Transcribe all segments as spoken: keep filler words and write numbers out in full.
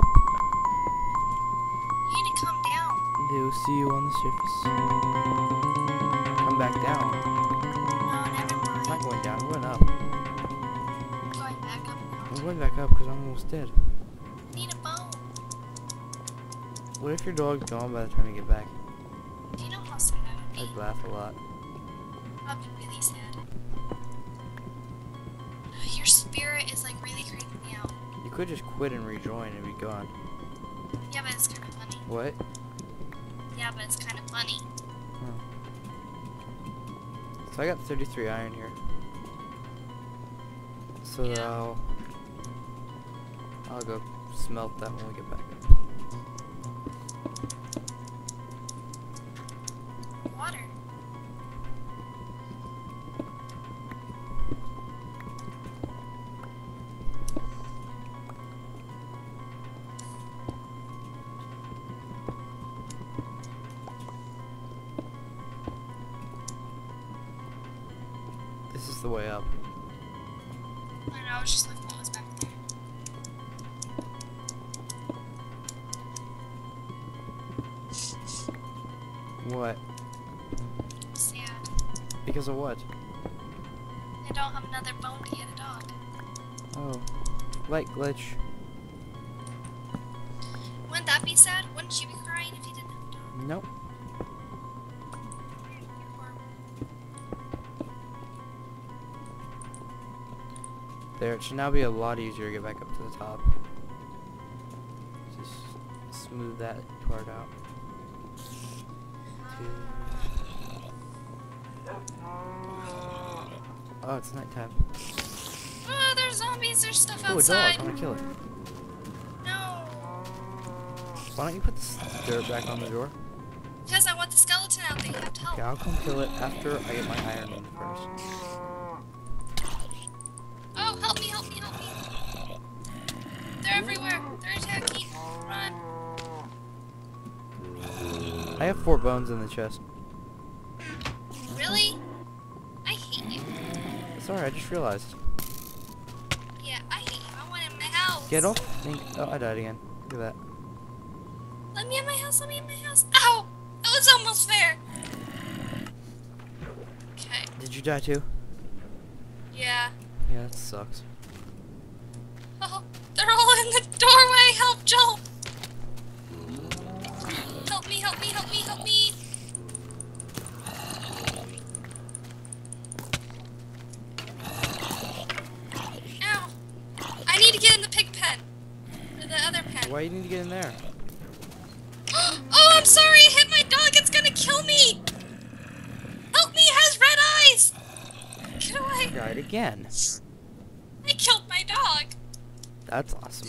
back up. You need to come down. They will see you on the surface. Come back down. No, never mind. I'm not going down. I'm going up. I'm going back up now. I'm going back up because I'm almost dead. I need a bone. What if your dog's gone by the time you get back? Do you know how sad I would be? I'd laugh a lot. I'd be really sad. Your spirit is like really creeping me out. You could just quit and rejoin and be gone. Yeah, but it's kind of funny. What? Yeah, but it's kind of funny. Hmm. So I got thirty-three iron here. So yeah. I'll, I'll go smelt that when we get back up. Water. This is the way up. I know, I was just like, what was back there? What? Sad. Because of what? I don't have another bone to get a dog. Oh. Light glitch. Wouldn't that be sad? Wouldn't you be crying if you didn't have a dog? Nope. There, it should now be a lot easier to get back up to the top. Just smooth that part out. Oh, it's nighttime. Oh, there's zombies, there's stuff Ooh, outside. Oh, a dog, I'm gonna kill it. No. Why don't you put the dirt back on the door? Because I want the skeleton out there, you have to help. Okay, I'll come kill it after I get my iron in first. I have four bones in the chest. Really? I hate you. It's alright, I just realized. Yeah, I hate you. I want in my house. Get off. Oh, I died again. Look at that. Let me in my house, let me in my house. Ow! That was almost fair. Okay. Did you die too? Yeah. Yeah, that sucks. Oh, they're all in the doorway. Help, Joel! Help me, help me, help me, help me! Ow! I need to get in the pig pen. Or the other pen. Why do you need to get in there? Oh, I'm sorry! I hit my dog! It's gonna kill me! Help me! It has red eyes! Get away! Try it again. I killed my dog! That's awesome.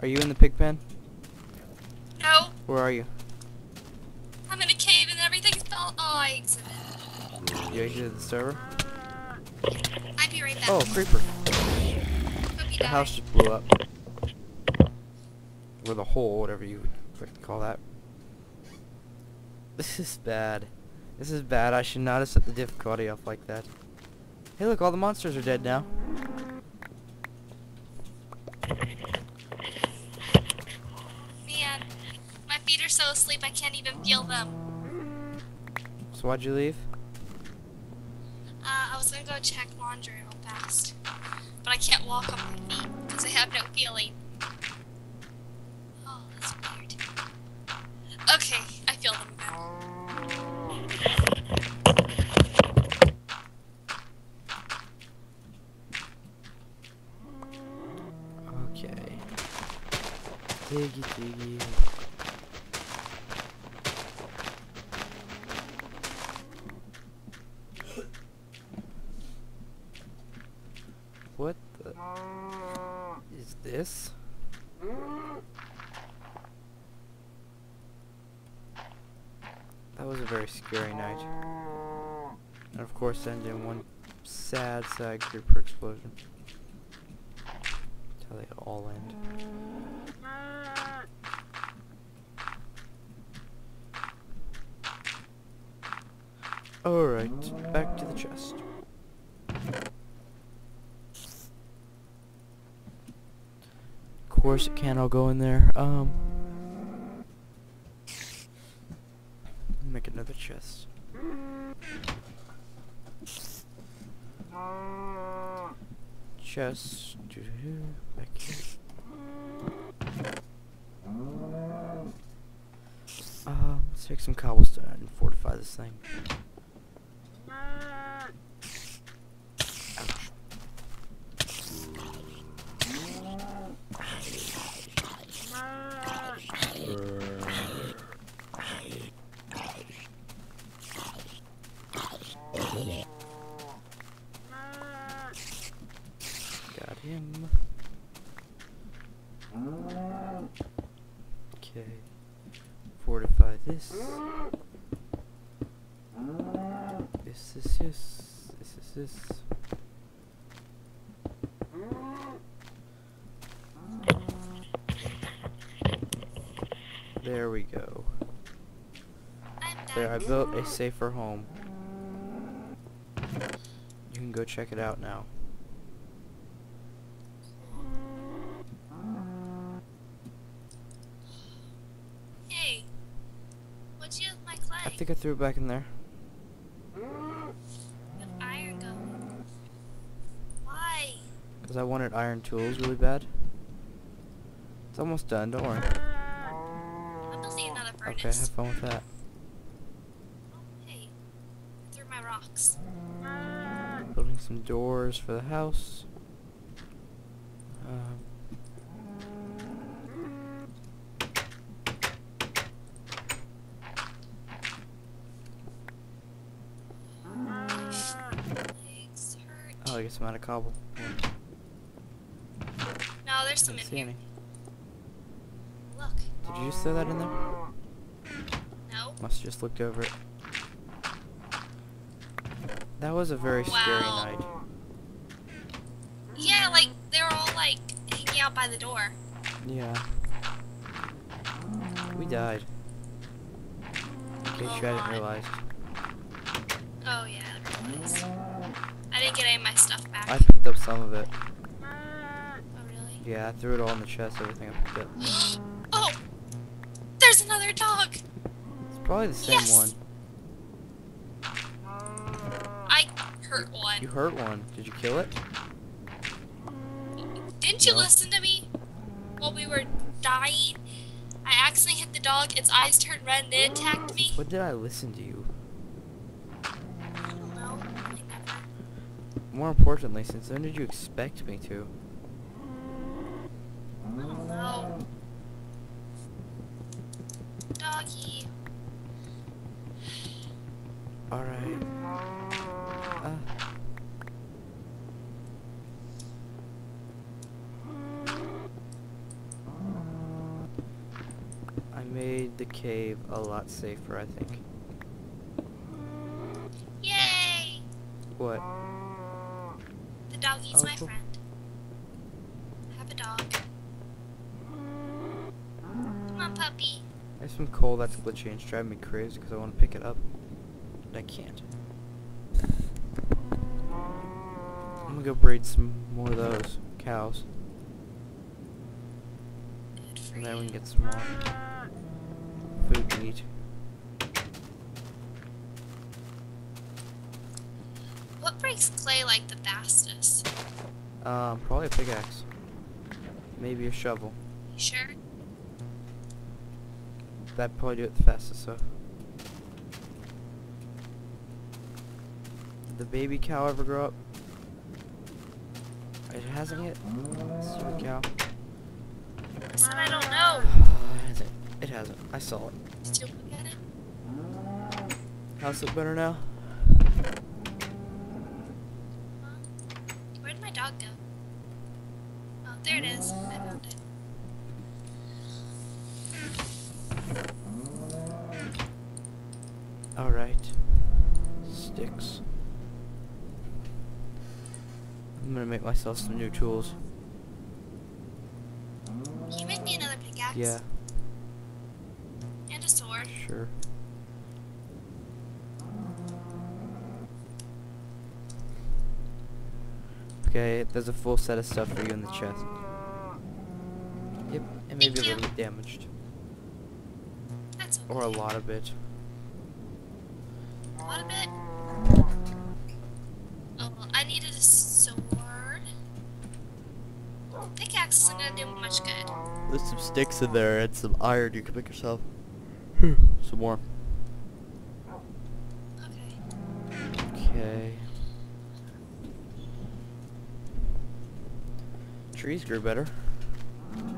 Are you in the pig pen? No. Where are you? I'm in a cave and everything's fell. Oh, I exited. You exited the server? I'd be right back. Oh, creeper. The die. House just blew up. Or the hole, whatever you would call that. This is bad. This is bad. I should not have set the difficulty up like that. Hey, look, all the monsters are dead now. So asleep I can't even feel them. So why'd you leave? Uh, I was gonna go check laundry real fast, but I can't walk on my feet because I have no feeling. Oh, that's weird. Okay, I feel them now. Okay. Diggy, diggy. What the is this? That was a very scary night. And of course ended in one sad, sad creeper explosion. That's how they all end. Alright, back to the chest. course it can. I'll go in there. Um, make another chest. Chest. Back here. Um, let's take some cobblestone and fortify this thing. Got him. Okay. Fortify this. This, this, this. This, this, this. There we go. There, I built a safer home. You can go check it out now. I think I threw it back in there. The iron going. Why? Because I wanted iron tools really bad. It's almost done, don't worry. I'm building another furnace. Okay, have fun with that. Oh, hey, I threw my rocks. Building some doors for the house. Um, I guess I'm out of cobble. No, there's some in here. Look. Did you just throw that in there? No. Must have just looked over it. That was a very wow. scary night. Yeah, like, they were all, like, hanging out by the door. Yeah. We died. In case oh, you hadn't realized. Oh, yeah, I realized. I didn't get any of my stuff back. I picked up some of it. Oh, really? Yeah, I threw it all in the chest, everything I picked up. Oh! There's another dog! It's probably the same yes. one. I hurt one. You hurt one. Did you kill it? Didn't you no. listen to me? While we were dying, I accidentally hit the dog, its eyes turned red, and it attacked me. What did I listen to you? More importantly, since when did you expect me to? I don't know. Doggy. Alright. Uh. I made the cave a lot safer, I think. Yay! What? Doggy's oh, my cool. friend. I have a dog. Come on, puppy. I have some coal that's glitchy and it's driving me crazy because I want to pick it up, but I can't. I'm gonna go breed some more of those cows. Good for and then you. we can get some more food to eat. What breaks clay like the fastest? Um, probably a pickaxe. Maybe a shovel. You sure? That'd probably do it the fastest, so. Did the baby cow ever grow up? It hasn't yet? Stupid cow. I said I don't know. It hasn't. It hasn't. I saw it. Did you look at it? How's it better now? There it is. I found it. Alright. Sticks. I'm gonna make myself some new tools. Can you make me another pickaxe? Yeah. And a sword. Sure. Okay, there's a full set of stuff for you in the chest. and maybe a little damaged. That's okay. Or a lot of it. A lot of it? Oh, well, I needed a sword. Pickaxe isn't gonna do much good. There's some sticks in there and some iron you can pick yourself. Some more. Okay. Trees grew better. Mm.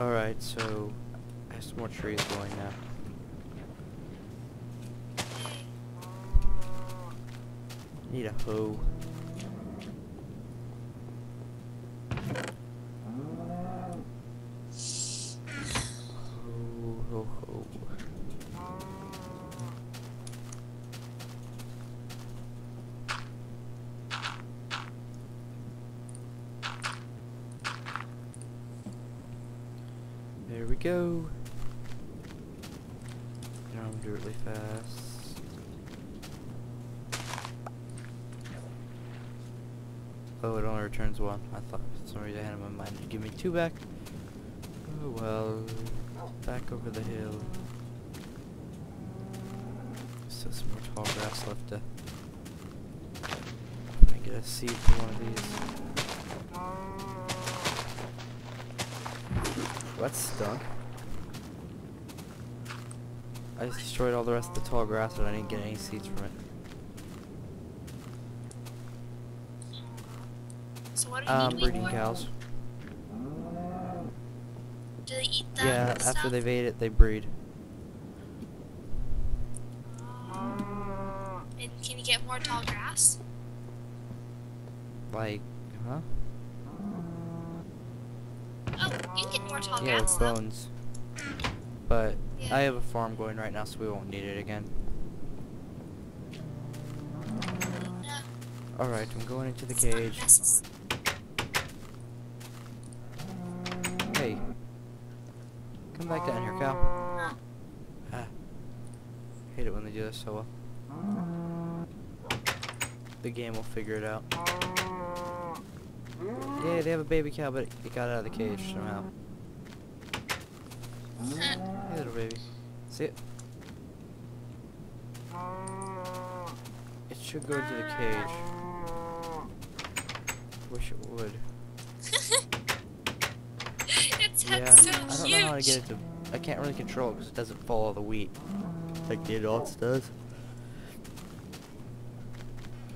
Alright, so I have some more trees going now. Need a hoe. There we go. Now I'm gonna do it really fast. Oh, it only returns one. I thought for some reason I had in my mind to give me two back. Oh well. Back over the hill. Still some more tall grass left to I get a seed for one of these. That's stuck. I just destroyed all the rest of the tall grass, but I didn't get any seeds from it. Um, breeding cows. Do they eat that? Yeah, after stuff? They've ate it, they breed. Uh, and can you get more tall grass? Like, huh? Oh, you can get more tall yeah, grass. Yeah, bones. Though. But yeah. I have a farm going right now, so we won't need it again. Yeah. All right, I'm going into the it's cage. Come back down here, cow. Ah. Hate it when they do this, so well. The game will figure it out. Yeah, they have a baby cow, but it got out of the cage somehow. Hey, little baby. See it? It should go into the cage. Wish it would. Yeah, so I don't huge. know how to get it to. I can't really control it because it doesn't follow the wheat like the adults does.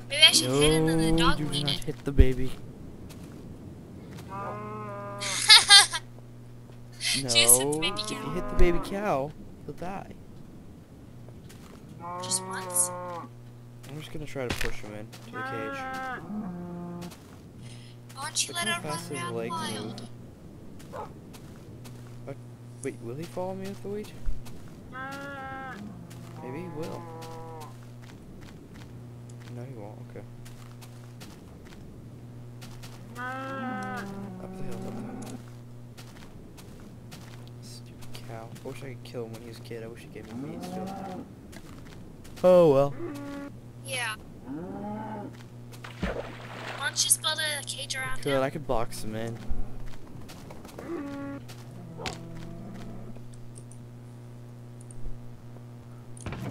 Maybe I should no, hit it and then the dog eat it. Hit the baby. no. Just hit the baby cow. If you hit the baby cow, he'll die. Just once. I'm just gonna try to push him in to the cage. Don't you let it run around wild? Move. Wait, will he follow me with the wheat? Maybe he will. No, he won't. Okay. Up the hill, up the hill. Stupid cow. I wish I could kill him when he was a kid. I wish he gave me meat still. Oh well. Yeah. Why don't you just build a cage around him? Good, I could box him in. I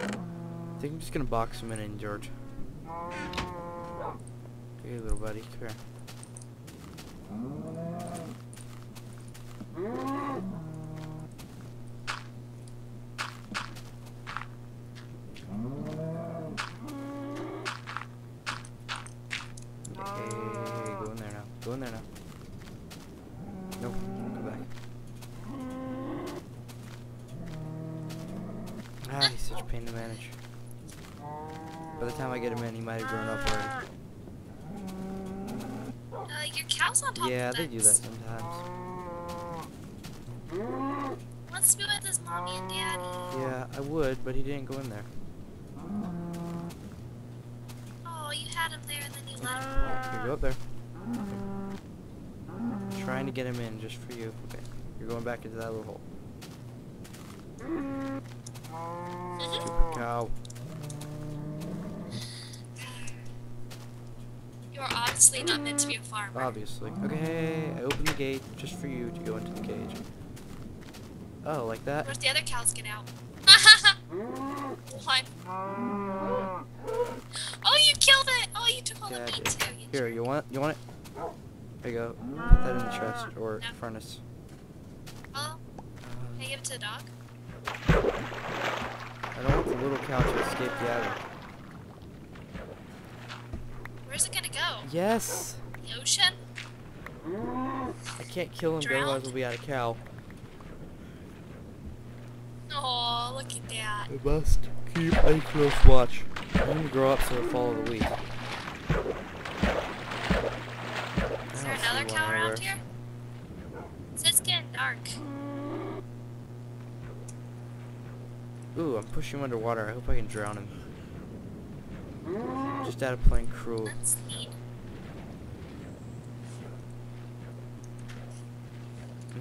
think I'm just gonna box him in, in George. Hey, little buddy, come here. Hey, go in there now. Go in there now. Nope, go back. Ah, he's such a pain to manage. By the time I get him in, he might have grown up already. Uh, your cow's on top yeah, of the Yeah, they do that sometimes. Let's do it with his mommy and daddy. Yeah, I would, but he didn't go in there. Oh, you had him there and then you left him. Well, you go up there. trying to get him in just for you. Okay. You're going back into that little hole. Stupid cow. You're obviously not meant to be a farmer. Obviously. Okay, I opened the gate just for you to go into the cage. Oh, like that? Where's the other cows? Get out. What? Oh, you killed it! Oh, you took all yeah, the meat too. You Here, you want it? You want it? There you go. Put that in the chest or no. furnace. Oh. Can I give it to the dog? I don't want the little cow to escape the attic. Where's it gonna go? Yes. The ocean? I can't kill him, Drowned? otherwise we'll be out of cow. Oh, look at that. We must keep a close watch. I'm gonna grow up so it'll follow the lead. Is there another cow anywhere. around here? It's just getting dark. Ooh, I'm pushing him underwater. I hope I can drown him. Just out of playing cruel. That's neat.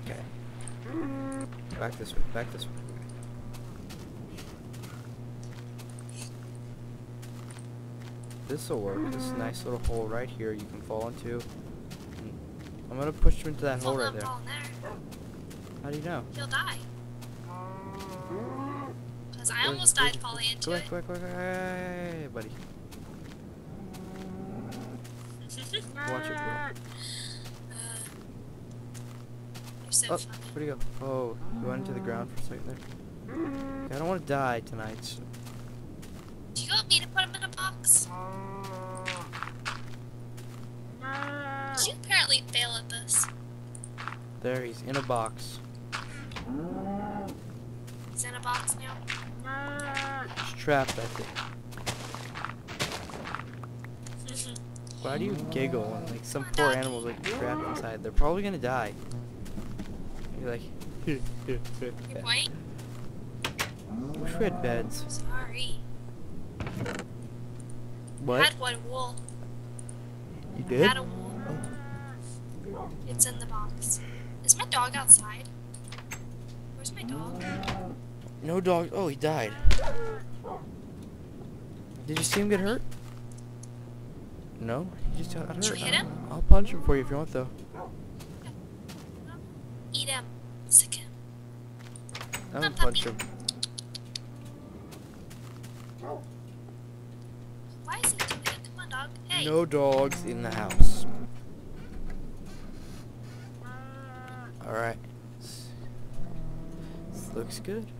Okay. Back this way. Back this way. This'll work. This nice little hole right here you can fall into. I'm gonna push him into that hole right there. How do you know? He'll die. Cause I almost died falling into it. Quick, quick, quick, hey, buddy. Watch it, bro. Oh, where'd he go? Oh, he went into the ground for a second there. Okay, I don't want to die tonight. So. Do you want me to put him in a box? You apparently fail at this. There, he's in a box. He's in a box now. He's trapped, I think. Why do you giggle when like some oh, poor animal's like trapped inside? They're probably gonna die. You're like, hey, hey, hey. You're white? Wish we had beds. Sorry. What? I had one wool. You did? I had a wool. Oh. It's in the box. Is my dog outside? Where's my dog? No dog. Oh, he died. Did you see him get hurt? No? He just got hurt. Should we hit him? I'll, I'll punch him for you if you want, though. Eat him. Sick him. I'm gonna punch him. Why is he doing it? Come on, dog. Hey. No dogs in the house. Alright. This looks good.